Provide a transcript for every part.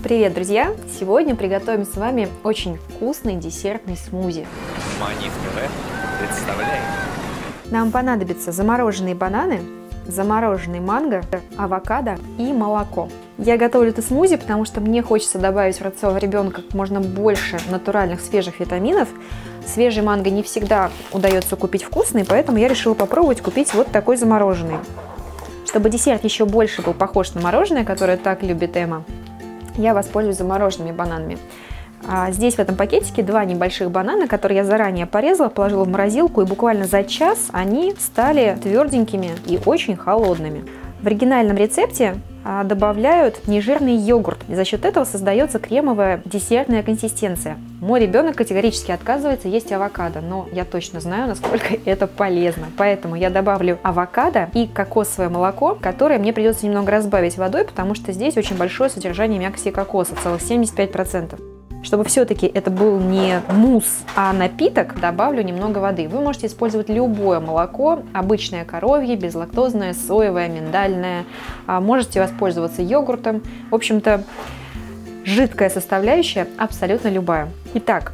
Привет, друзья! Сегодня приготовим с вами очень вкусный десертный смузи. Манит ТВ представляет. Нам понадобятся замороженные бананы, замороженный манго, авокадо и молоко. Я готовлю это смузи, потому что мне хочется добавить в рацион ребенка как можно больше натуральных свежих витаминов. Свежий манго не всегда удается купить вкусный, поэтому я решила попробовать купить вот такой замороженный. Чтобы десерт еще больше был похож на мороженое, которое так любит Эмма, я воспользуюсь замороженными бананами. Здесь в этом пакетике два небольших банана, которые я заранее порезала, положила в морозилку, и буквально за час они стали тверденькими и очень холодными. В оригинальном рецепте добавляют нежирный йогурт, и за счет этого создается кремовая десертная консистенция. Мой ребенок категорически отказывается есть авокадо, но я точно знаю, насколько это полезно. Поэтому я добавлю авокадо и кокосовое молоко, которое мне придется немного разбавить водой, потому что здесь очень большое содержание мякоти кокоса, целых 75%. Чтобы все-таки это был не мусс, а напиток, добавлю немного воды. Вы можете использовать любое молоко, обычное коровье, безлактозное, соевое, миндальное. Можете воспользоваться йогуртом. В общем-то, жидкая составляющая абсолютно любая. Итак,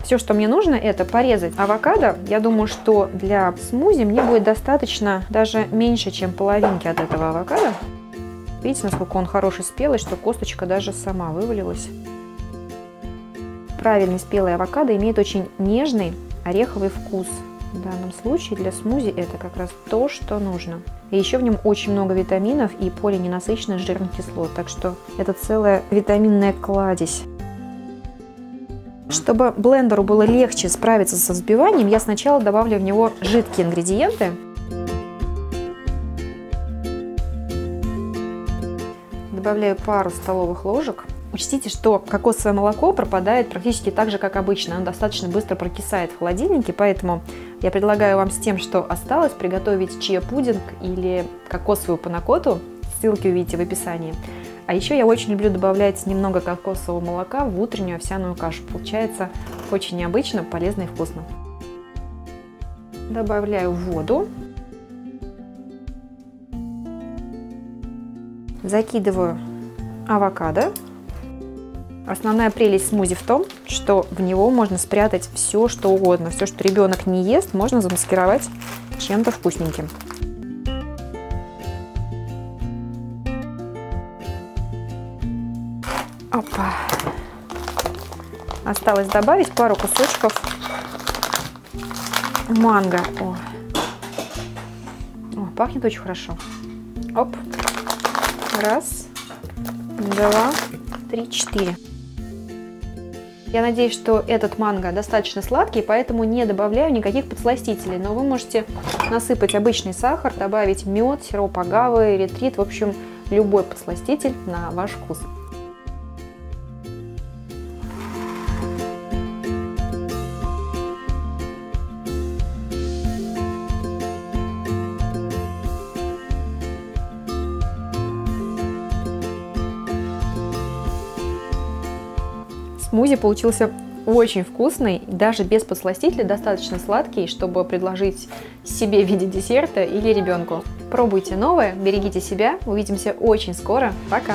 все, что мне нужно, это порезать авокадо. Я думаю, что для смузи мне будет достаточно даже меньше, чем половинки от этого авокадо. Видите, насколько он хороший спелый, что косточка даже сама вывалилась. Правильно спелый авокадо имеет очень нежный ореховый вкус. В данном случае для смузи это как раз то, что нужно. И еще в нем очень много витаминов и полиненасыщенных жирных кислот. Так что это целая витаминная кладезь. Чтобы блендеру было легче справиться со взбиванием, я сначала добавлю в него жидкие ингредиенты. Добавляю пару столовых ложек. Учтите, что кокосовое молоко пропадает практически так же, как обычно. Оно достаточно быстро прокисает в холодильнике, поэтому я предлагаю вам с тем, что осталось, приготовить чиа-пудинг или кокосовую панакоту. Ссылки увидите в описании. А еще я очень люблю добавлять немного кокосового молока в утреннюю овсяную кашу. Получается очень необычно, полезно и вкусно. Добавляю воду. Закидываю авокадо. Основная прелесть смузи в том, что в него можно спрятать все, что угодно. Все, что ребенок не ест, можно замаскировать чем-то вкусненьким. Опа! Осталось добавить пару кусочков манго. О. О, пахнет очень хорошо. Оп! Раз, два, три, четыре. Я надеюсь, что этот манго достаточно сладкий, поэтому не добавляю никаких подсластителей. Но вы можете насыпать обычный сахар, добавить мед, сироп агавы, ретрит. В общем, любой подсластитель на ваш вкус. Смузи получился очень вкусный, даже без подсластителя, достаточно сладкий, чтобы предложить себе в виде десерта или ребенку. Пробуйте новое, берегите себя, увидимся очень скоро, пока!